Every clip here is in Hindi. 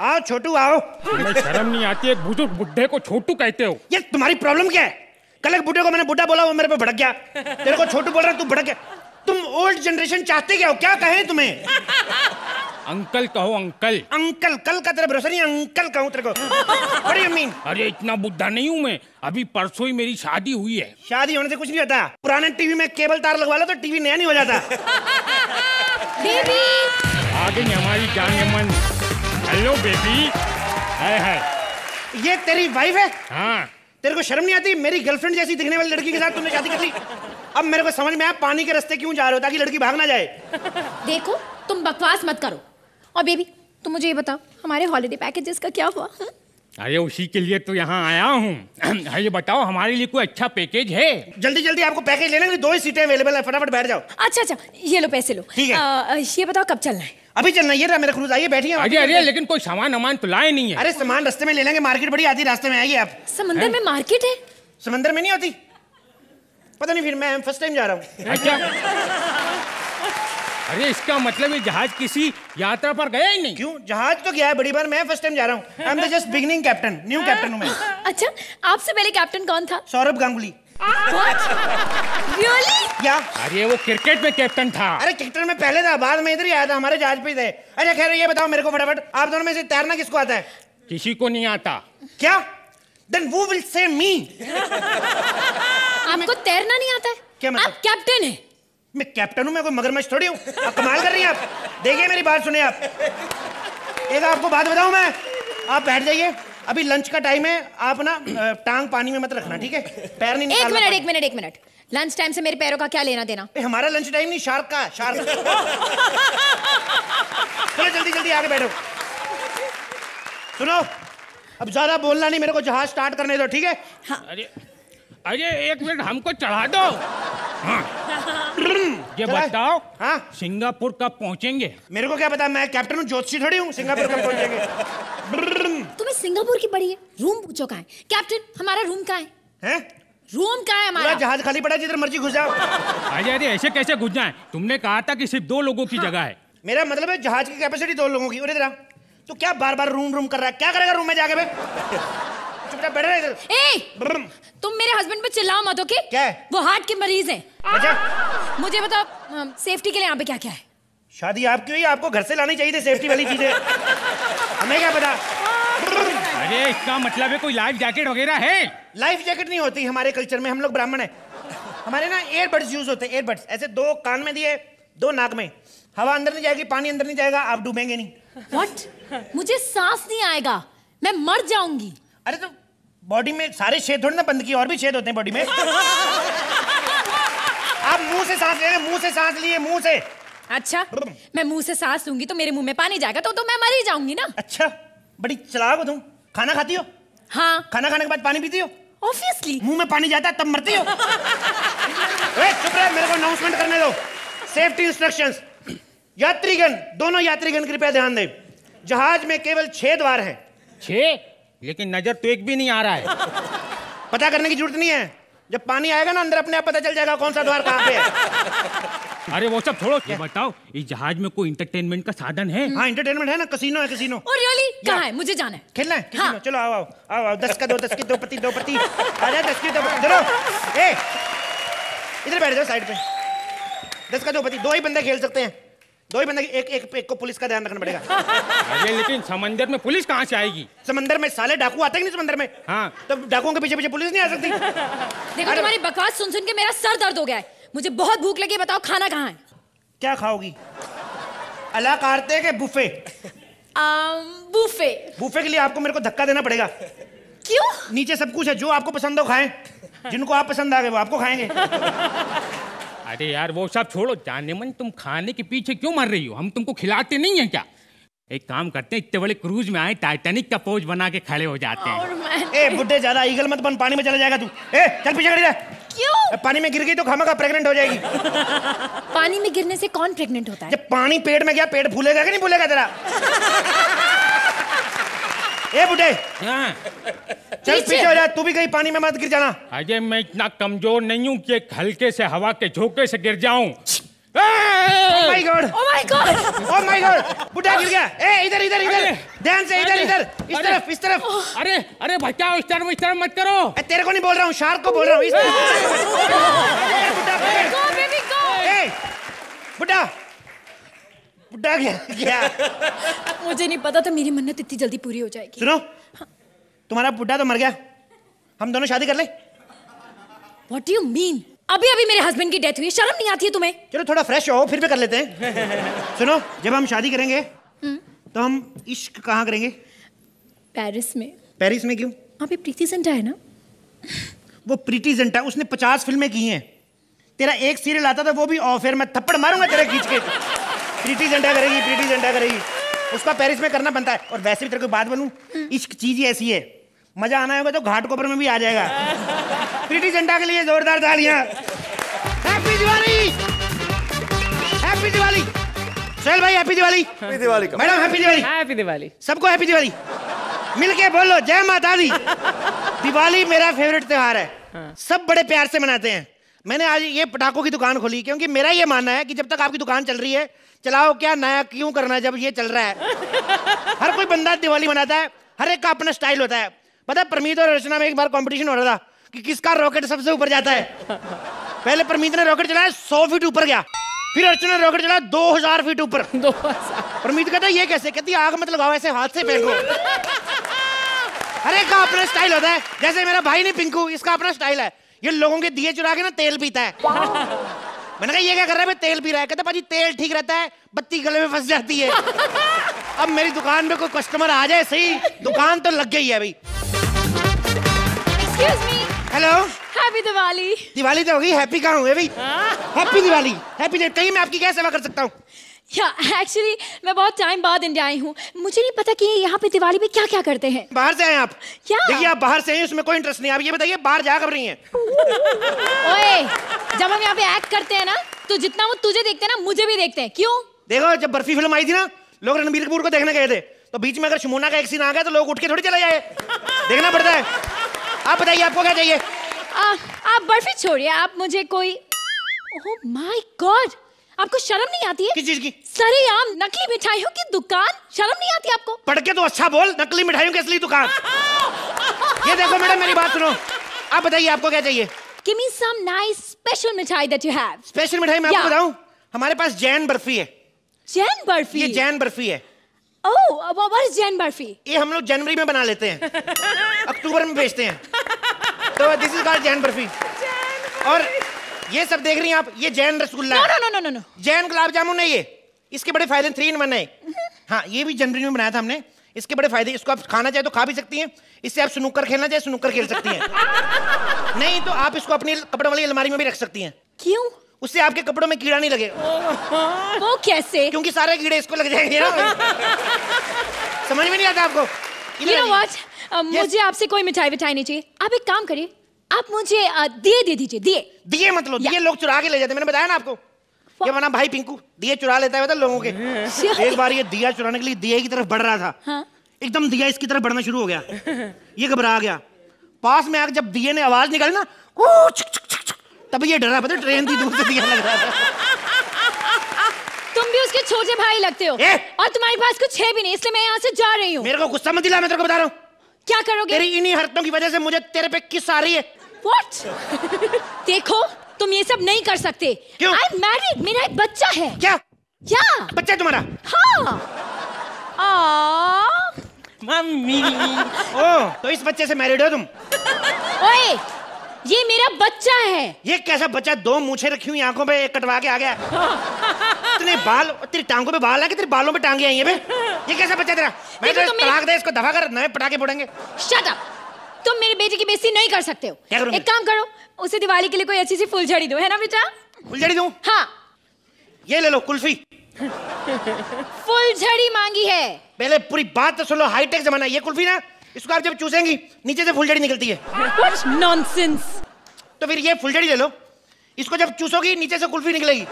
आओ छोटू आओ। तुम्हें शर्म नहीं आती? एक बुजुर्ग बुड्ढे को छोटू कहते हो? ये तुम्हारी प्रॉब्लम क्या है? कल एक बुड्ढे को मैंने बुड्ढा बोला, वो मेरे पे भड़क गया। तेरे को छोटू बोल रहा है, तू भड़क गया। तुम ओल्ड जनरेशन चाहते क्या हो? क्या कहें तुम्हें? अंकल कहो, अंकल अंकल। कल का तेरा भरोसा नहीं, अंकल कहूँ तेरे को? अरे अमीन, अरे इतना बुड्ढा नहीं हूँ मैं। अभी परसों ही मेरी शादी हुई है। शादी होने से कुछ नहीं होता। पुराने टीवी में केबल तार लगवा लो तो टीवी नया नहीं हो जाता। आगे हमारी जान मन। Hello baby. हाय हाय, ये तेरी वाइफ है? हाँ। तेरे को शर्म नहीं आती? मेरी गर्लफ्रेंड जैसी दिखने वाली लड़की के साथ तुमने शादी कर ली। अब मेरे को समझ में आया पानी के रास्ते क्यों जा रहे हो, ताकि लड़की भाग ना जाए। देखो तुम बकवास मत करो। और बेबी तुम मुझे ये बताओ, हमारे हॉलिडे पैकेजेस का क्या हुआ? अरे उसी के लिए तो यहाँ आया हूँ। ये बताओ हमारे लिए कोई अच्छा पैकेज है? जल्दी जल्दी आपको पैकेज लेना है, 2 ही सीटें अवेलेबल है, फटाफट बैठ जाओ। अच्छा अच्छा, ये लो पैसे लो। ठीक है। ये बताओ कब चलना है? अभी चलना है, ये रहा मेरा क्रूज, आइए बैठिए। अरे अरे, लेकिन कोई सामान अमान तो लाए नहीं है। अरे सामान रास्ते में ले लेंगे, मार्केट बड़ी आती रास्ते में। आइए आप। समंदर में मार्केट है? समंदर में नहीं होती, पता नहीं, फिर मैं फर्स्ट टाइम जा रहा हूँ। अच्छा, अरे इसका मतलब ये जहाज किसी यात्रा पर गया ही नहीं? क्यों, जहाज तो गया है बड़ी बार, मैं फर्स्ट टाइम जा रहा हूँ। I am the just beginning captain, new captain हूँ मैं। अच्छा, आपसे पहले कैप्टन कौन था? सौरभ गांगुली। Really? या अरे वो क्रिकेट में कैप्टन था। अरे क्रिकेट में पहले था, बाद में इधर ही आया था, हमारे जहाज पे थे। अच्छा खैर, ये बताओ मेरे को फटाफट, आप दोनों में से तैरना किसको आता है? किसी को नहीं आता। क्या? Then who will say me? आपको तैरना नहीं आता है? क्या मतलब? आप कैप्टन है। मैं कैप्टन हूँ, मैं कोई मगरमच्छ थोड़ी हूँ। आप कमाल कर रही हैं आप। देखिए मेरी बात सुनिए आप, एक आपको बात बताऊँ मैं, आप बैठ जाइए, अभी लंच का टाइम है, आप ना टांग पानी में मत रखना, ठीक है? पैर नहीं निकालना। एक मिनट, लंच टाइम से मेरे पैरों का क्या लेना देना? हमारा लंच टाइम नहीं, शार्क का। शार्क। चलो जल्दी जल्दी आगे बैठो। सुनो, अब ज्यादा बोलना नहीं, मेरे को जहाज स्टार्ट करने दो, ठीक है? अरे एक मिनट, हमको चढ़ा दो। ये बताओ, हाँ सिंगापुर कब पहुँचेंगे? मेरे को क्या पता, मैं कैप्टन हूँ, ज्योतिषी थोड़ी हूँ। सिंगापुर कब पहुँचेंगे? तुम्हें सिंगापुर की पड़ी है, रूम पूछो कहाँ है? कैप्टन हमारा रूम कहाँ है? रूम कहाँ है हमारा? जहाज खाली पड़ा, जिधर मर्जी घुस जाओ। अरे ऐसे कैसे घुस जाए? तुमने कहा था कि सिर्फ 2 लोगों की जगह है। मेरा मतलब है जहाज की कैपेसिटी 2 लोगों की। अरे तो क्या बार बार रूम रूम कर रहा है? क्या करेगा रूम में जाके? तुम मेरे हस्बैंड पे चिल्लाओ मत, ओके? क्या है? वो हार्ट के मरीज हैं। अच्छा, मुझे बताओ सेफ्टी के लिए यहाँ पे क्या क्या है? शादी आपकी हुई, आपको घर से लानी चाहिए सेफ्टी वाली चीजें। हमें क्या पता? अरे इसका मतलब है कोई लाइफ जैकेट वगैरह है? लाइफ जैकेट नहीं होती हमारे कल्चर में, हम लोग ब्राह्मण हैं। हमारे ना एयरबड्स यूज होते हैं, एयरबड्स, ऐसे 2 कान में दिए, 2 नाक में, हवा अंदर नहीं जाएगी, पानी अंदर नहीं जाएगा, आप डूबेंगे नहीं। व्हाट? मुझे सांस नहीं आएगा, मैं मर जाऊंगी। अरे तो बॉडी में सारे छेद थोड़े ना बंद किए, और भी छेद होते हैं बॉडी में। आप मुंह से सांस ले रहे, मुंह से सांस लिए, मुंह से। अच्छा, मैं मुंह से सांस लूंगी तो मेरे मुंह में पानी जाएगा, तो मैं मर ही जाऊंगी ना। अच्छा, बड़ी चालाक हो तुम। खाना खाती हो? हाँ। खाना खाने के बाद पानी पीती हो? ऑब्वियसली। मुंह में पानी जाता है तब मरती हो। चुप रहे, मेरे को अनाउंसमेंट करने दो। सेफ्टी इंस्ट्रक्शंस, यात्रीगण, दोनों यात्रीगण कृपया ध्यान दें, जहाज में केवल 6 द्वार हैं। 6? लेकिन नजर तो एक भी नहीं आ रहा है। पता करने की जरूरत नहीं है, जब पानी आएगा ना अंदर, अपने आप पता चल जाएगा कौन सा द्वार कहाँ पे है। अरे वो सब छोड़ो, ये बताओ इस जहाज में कोई इंटरटेनमेंट का साधन है? हाँ, इंटरटेनमेंट है ना, कसीनो है, कसीनो। Oh really? कहाँ है? मुझे जाना है। खेलना है कसीनो? हाँ। चलो आओ आओ आओ आओ, 10 का 2, 10 की 2 पत्ती, आ जाए 10 की 2 पत्ती। चलो इधर बैठ जाओ साइड पे। 10 का 2 पत्ती, 2 ही बंदे खेल सकते हैं, 2 ही बंदे। एक को पुलिस का ध्यान रखना पड़ेगा। अरे लेकिन समंदर में पुलिस कहाँ से आएगी? समंदर में साले डाकू आते नहीं समंदर में। हाँ, तब तो डाकुओं के पीछे पीछे पुलिस नहीं आ सकती। देखो तुम्हारी बकवास सुन सुन के मेरा सर दर्द हो गया है, मुझे बहुत भूख लगी, बताओ खाना कहाँ है? क्या खाओगी? अला कारते के बुफे। बुफे? बुफे के लिए आपको मेरे को धक्का देना पड़ेगा। क्यों? नीचे सब कुछ है, जो आपको पसंद हो खाएं, जिनको आप पसंद आ गए वो आपको खाएंगे। अरे यार वो सब छोड़ो, जाने मन तुम खाने के पीछे क्यों मर रही हो? हम तुमको खिलाते नहीं हैं क्या? एक काम करते हैं, इतने बड़े क्रूज में आए, टाइटैनिक का पोज बना के खड़े हो जाते हैं। ए बुड्ढे, ज्यादा ईगल मत बन, पानी में चला जाएगा तू। ए चल पीछे खड़ी रह। क्यों? पानी में गिर गई तो खामखा प्रेग्नेंट हो जाएगी। पानी में गिरने से कौन प्रेग्नेंट होता है? जब पानी पेट में गया, पेट फूलेगा कि नहीं फूलेगा तेरा? ए बुड्ढे, चल पीछे हो जा, तू भी कहीं पानी में मत गिर जाना। अजय मैं इतना कमजोर नहीं हूँ कि हल्के से हवा के झोंके से गिर जाऊं। बुड्ढा गिर गया। ए इधर इधर इधर ध्यान से, इधर इधर इस तरफ इस तरफ। अरे अरे बच्चा इस तरफ मत करो। तेरे को नहीं बोल रहा हूँ, शार्क को बोल रहा हूँ। इस तरफ बुड्ढा बुड्ढा गया। मुझे नहीं पता था मेरी मन्नत इतनी जल्दी पूरी हो जाएगी। सुनो, तुम्हारा बुड्ढा तो मर गया, हम दोनों शादी कर ले। What do you mean? अभी अभी मेरे हस्बैंड की डेथ हुई, शर्म नहीं आती है तुम्हें? चलो थोड़ा फ्रेश हो फिर भी कर लेते हैं। सुनो, जब हम शादी करेंगे तो हम इश्क कहाँ करेंगे? पेरिस में। पेरिस में क्यों? वहाँ पे प्रीति जिंटा है ना। वो प्रीति जिंटा, उसने 50 फिल्में की हैं। तेरा एक सीरियल आता था वो भी ऑफ एयर, मैं थप्पड़ मारूंगा तेरा खींच के। प्रीति जिंटा करेगी, प्रीति जिंटा करेगी, उसका पेरिस में करना बनता है। और वैसे भी तेरे को बात बनूँ, इश्क चीज ही ऐसी है, मजा आना होगा तो घाट कोपर में भी आ जाएगा। प्रीति जिंटा के लिए जोरदार तालियां। Happy Diwali, happy Diwali. सोहेल भाई happy Diwali. Happy Diwali madam, happy Diwali. Happy Diwali सबको, हैप्पी दिवाली। मिलके बोलो जय माता दी। दिवाली मेरा फेवरेट त्योहार है, सब बड़े प्यार से मनाते हैं। मैंने आज ये पटाखों की दुकान खोली क्योंकि मेरा ये मानना है कि जब तक आपकी दुकान चल रही है, चलाओ क्या नया क्यों करना जब ये चल रहा है। हर कोई बंदा दिवाली मनाता है, हर एक का अपना स्टाइल होता है। पता है परमीत और रचना में एक बार कंपटीशन हो रहा था कि किसका रॉकेट सबसे ऊपर जाता है। पहले परमीत ने रॉकेट चलाया 100 फीट ऊपर गया, फिर अर्चना ने रॉकेट चलाया 2000 फीट ऊपर। परमीत कहता है ये कैसे? कहती आग मत लगाओ, ऐसे हाथ से फेंको। अरे का अपना स्टाइल होता है, जैसे मेरा भाई नहीं पिंकू, इसका अपना स्टाइल है। ये लोगों के दिए चुरा के ना तेल पीता है। मैंने कहा ये क्या कर रहा है? मैं तेल पी रहा है। कहता भाजी तेल ठीक रहता है, बत्ती गले में फंस जाती है। अब मेरी दुकान में कोई कस्टमर आ जाए सही, दुकान तो लग गई है भाई। Excuse me. Hello. Happy Diwali. Diwali तो होगी, हैप्पी कहाँ हुए भाई? Happy Diwali, happy date. कहीं मैं आपकी क्या सेवा कर सकता हूँ? या एक्चुअली मैं बहुत टाइम बाद इंडिया आई हूँ, मुझे नहीं पता कि यहाँ पे दिवाली में क्या क्या करते हैं। बाहर से आए आप? क्या देखिए आप बाहर से हैं, उसमें कोई इंटरेस्ट नहीं। आप ये बताइए बाहर जा कब रही है? ओए, जब हम यहाँ पे एक्ट करते हैं ना तो जितना वो तुझे देखते हैं ना मुझे भी देखते हैं। क्यों? देखो जब बर्फी फिल्म आई थी ना, लोग रणबीर कपूर को देखने गए थे, तो बीच में अगर शमोना का एक सीन आ गया तो लोग उठ के थोड़ी चले जाए, देखना पड़ता है। आप बताइए आपको क्या चाहिए? आप बर्फी छोड़िए, आप मुझे कोई, ओह माय गॉड, आपको शर्म नहीं आती है? किस चीज की? सरेआम नकली मिठाइयों की दुकान, शर्म नहीं आती आपको? पढ़ के तो अच्छा बोल, नकली मिठाइयों की असली दुकान। ये देखो मैडम मेरी बात सुनो, आप बताइए आपको क्या चाहिए? Give me some nice special mithai that you have. Special मिठाई मैं आपको बताऊं, हमारे पास जैन बर्फी है। जैन बर्फी? ये जैन बर्फी है। ओह व्हाट इज जैन बर्फी? ये हम लोग जनवरी में बना लेते हैं, अक्टूबर में बेचते हैं, तो this is called Jain barfi. और ये सब देख रही हैं आप, ये जैन रसगुल्ला है। No no no no, Jain gulab jamun है ये, इसके बड़े फायदे 3 इन 1 है। हाँ ये भी जनवरी में बनाया था हमने, इसके बड़े फायदे, इसको आप खाना चाहे तो खा भी सकती हैं, इससे आप स्नूकर खेलना चाहे स्नूकर खेल सकती हैं, नहीं तो आप इसको अपनी कपड़ों वाली अलमारी में भी रख सकती हैं। क्यों? उससे आपके कपड़ों में कीड़ा नहीं लगेगा। वो कैसे? क्योंकि सारे कीड़े इसको लग जाएंगे ना। समझ में नहीं आता आपको? You know what? मुझे आपसे कोई मिठाई विठाई नहीं चाहिए, आप एक काम करिए, आप मुझे दिए दे दीजिए। दिए? दिए मत लो, दिए लोग चुरा के ले जाते हैं, मैंने बताया ना आपको। ये बना भाई पिंकू दिए चुरा लेता है लोगों के। एक बार ये दिया चुराने के लिए दिए की तरफ बढ़ रहा था, एकदम दिया इसकी तरफ बढ़ना शुरू हो गया, ये घबरा गया। पास में आकर जब दिए ने आवाज निकाली ना, तब ये डरा, पता ट्रेन थी दूर से दिया लग रहा था। तुम भी उसके छोटे भाई लगते हो और तुम्हारे पास कुछ है भी नहीं, इसलिए मैं यहाँ से जा रही हूँ। मेरे को गुस्सा मत दिला, मैं तेरे को बता रहा हूँ। क्या करोगे? तेरी इन्हीं हरकतों की वजह से मुझे तेरे पे किस आ रही है। What? देखो तुम ये सब नहीं कर सकते। क्यों? I'm married, मेरा एक बच्चा है। क्या? क्या बच्चा है तुम्हारा? हाँ। मम्मी। ओह तो इस बच्चे से मैरिड हो तुम? ओए ये मेरा बच्चा है। ये कैसा बच्चा? 2 मूछें रखी हुई, आंखों पे एक कटवा के आ गया। इतने बाल, तेरी टांगों पे बाल है कि तेरे बालों पे टांगे आई है बे? ये कैसा बच्चा तेरा? मैं तो तलाक दे इसको, दफा कर, नए पटाखे फोड़ेंगे। शट अप, तुम मेरे बेटे की बेइज्जती नहीं कर सकते हो। एक काम करो, उसे दिवाली के लिए कोई अच्छी सी फुलझड़ी दो, है ना बेटा? फुलझड़ी दूं? हाँ ये ले लो कुल्फी। फुलझड़ी मांगी है। पहले पूरी बात तो सुन लो, हाईटेक जमाना। ये कुल्फी ना, इसको आप जब चूसेंगी नीचे से फुलझड़ी निकलती है। What nonsense! तो फिर ये फुलझड़ी ले लो, इसको जब चूसोगी नीचे से कुल्फी निकलेगी।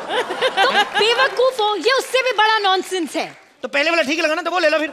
तुम बेवकूफ हो, ये उससे भी बड़ा नॉनसेंस है। तो पहले वाला ठीक लगा ना, तो वो ले लो फिर।